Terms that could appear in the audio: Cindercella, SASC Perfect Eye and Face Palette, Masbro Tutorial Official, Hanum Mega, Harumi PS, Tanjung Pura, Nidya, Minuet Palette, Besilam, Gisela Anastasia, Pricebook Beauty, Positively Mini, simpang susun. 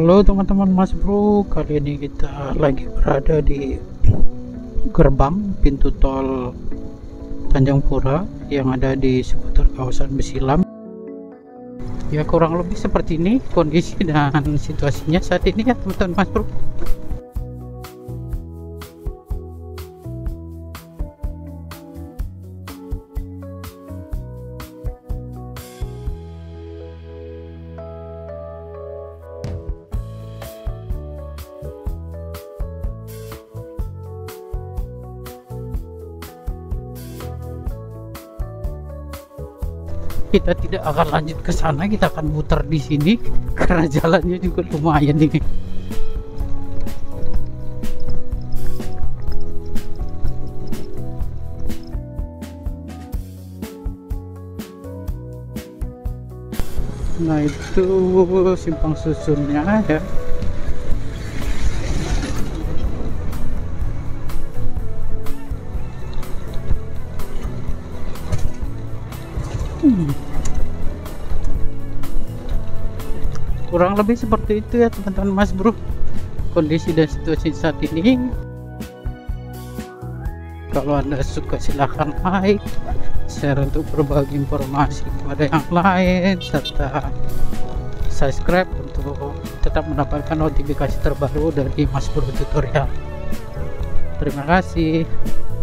Halo teman-teman Mas Bro, kali ini kita lagi berada di gerbang pintu tol Tanjung Pura yang ada di seputar kawasan Besilam. Ya kurang lebih seperti ini kondisi dan situasinya saat ini ya teman-teman Mas Bro. Kita tidak akan lanjut ke sana, kita akan muter di sini karena jalannya juga lumayan ini. Nah itu simpang susunnya ya. Kurang lebih seperti itu ya teman-teman Mas Bro, kondisi dan situasi saat ini. Kalau Anda suka silahkan like, share untuk berbagi informasi kepada yang lain, serta subscribe untuk tetap mendapatkan notifikasi terbaru dari Mas Bro Tutorial. Terima kasih.